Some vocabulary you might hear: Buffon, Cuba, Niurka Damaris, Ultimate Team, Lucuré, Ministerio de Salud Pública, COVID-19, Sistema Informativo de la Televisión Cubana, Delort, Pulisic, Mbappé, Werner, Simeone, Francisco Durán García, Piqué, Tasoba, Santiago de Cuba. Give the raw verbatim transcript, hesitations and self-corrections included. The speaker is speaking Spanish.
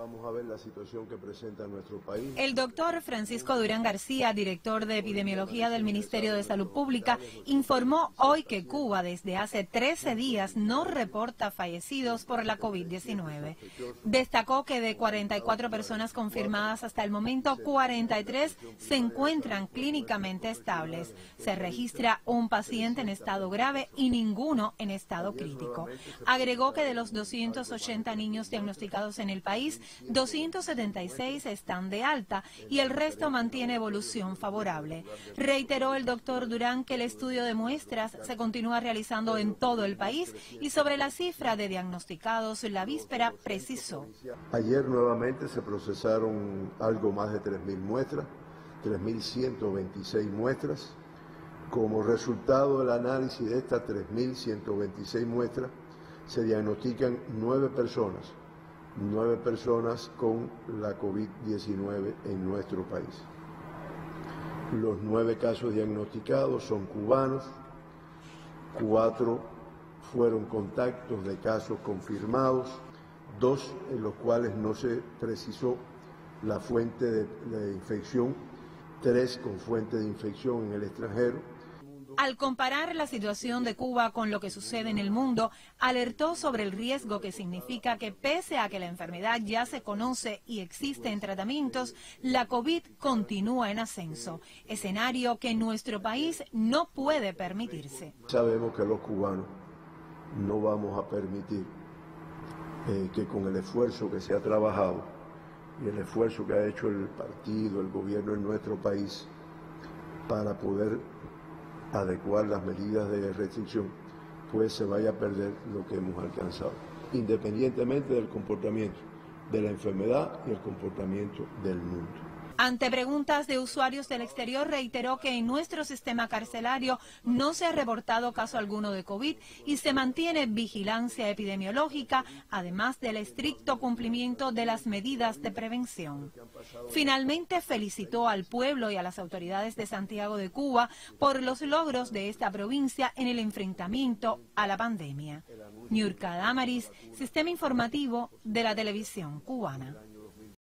Vamos a ver la situación que presenta nuestro país. El doctor Francisco Durán García, director de Epidemiología del Ministerio de Salud Pública, informó hoy que Cuba desde hace trece días no reporta fallecidos por la COVID diecinueve. Destacó que de cuarenta y cuatro personas confirmadas hasta el momento, cuarenta y tres se encuentran clínicamente estables. Se registra un paciente en estado grave y ninguno en estado crítico. Agregó que de los doscientos ochenta niños diagnosticados en el país, doscientos setenta y seis están de alta y el resto mantiene evolución favorable. Reiteró el doctor Durán que el estudio de muestras se continúa realizando en todo el país y sobre la cifra de diagnosticados la víspera precisó. Ayer nuevamente se procesaron algo más de tres mil muestras, tres mil ciento veintiséis muestras. Como resultado del análisis de estas tres mil ciento veintiséis muestras se diagnostican nueve personas. nueve personas con la COVID diecinueve en nuestro país. Los nueve casos diagnosticados son cubanos, cuatro fueron contactos de casos confirmados, dos en los cuales no se precisó la fuente de, de infección, tres con fuente de infección en el extranjero. Al comparar la situación de Cuba con lo que sucede en el mundo, alertó sobre el riesgo que significa que pese a que la enfermedad ya se conoce y existen tratamientos, la COVID continúa en ascenso, escenario que nuestro país no puede permitirse. Sabemos que los cubanos no vamos a permitir eh, que con el esfuerzo que se ha trabajado y el esfuerzo que ha hecho el partido, el gobierno en nuestro país para poder adecuar las medidas de restricción, pues se vaya a perder lo que hemos alcanzado, independientemente del comportamiento de la enfermedad y el comportamiento del mundo. Ante preguntas de usuarios del exterior, reiteró que en nuestro sistema carcelario no se ha reportado caso alguno de COVID y se mantiene vigilancia epidemiológica, además del estricto cumplimiento de las medidas de prevención. Finalmente, felicitó al pueblo y a las autoridades de Santiago de Cuba por los logros de esta provincia en el enfrentamiento a la pandemia. Niurka Damaris, Sistema Informativo de la Televisión Cubana.